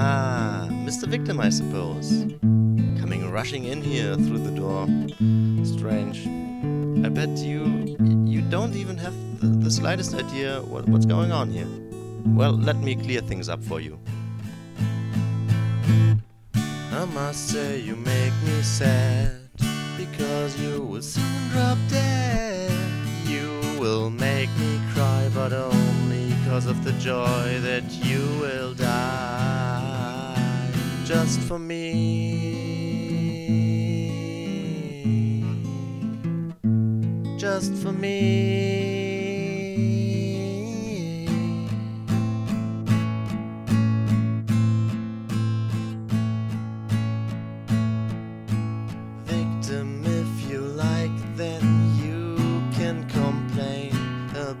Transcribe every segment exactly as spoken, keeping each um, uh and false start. Ah, Mister Victim, I suppose. Coming rushing in here through the door. Strange. I bet you... you don't even have the, the slightest idea what, what's going on here. Well, let me clear things up for you. I must say you make me sad, because you will soon drop dead. You will make me cry, but only because of the joy that you will die just for me, just for me.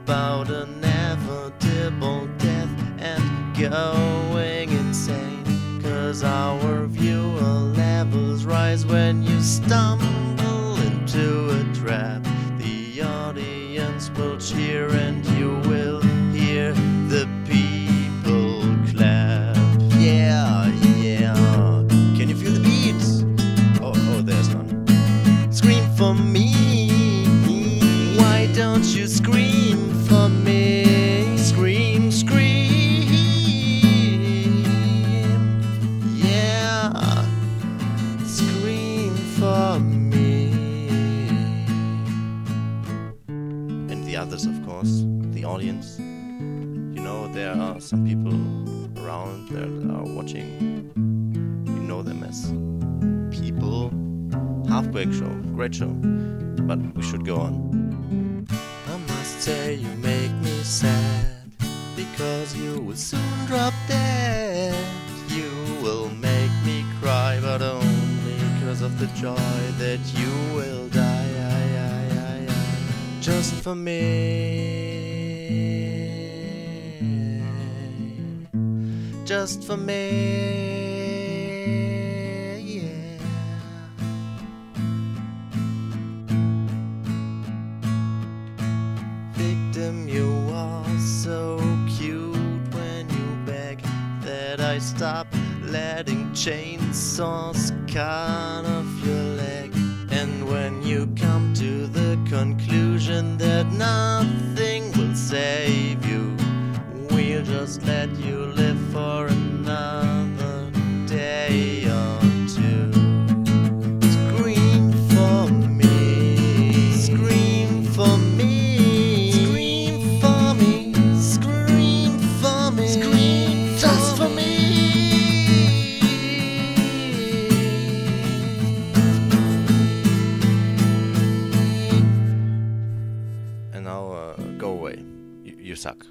About an inevitable death and going insane, cause our viewer levels rise when you stumble into a trap. The audience will cheer and you will hear the people clap. Yeah, yeah. Can you feel the beats? Oh, oh, there's none. Scream for me. Why don't you scream? For me, scream, scream, yeah, scream for me. And the others, of course, the audience. You know, there are some people around that are watching. You know them as people. Halfquake show, great show, but we should go on. You make me sad, because you will soon drop dead. You will make me cry, but only because of the joy that you will die. I, I, I, just for me, just for me. You are so cute when you beg that I stop letting chainsaws cut off your leg. And when you come to the conclusion that nothing will save you, we'll just let you live for another day or two. Scream for me, scream for me. Now uh, go away. You, you suck.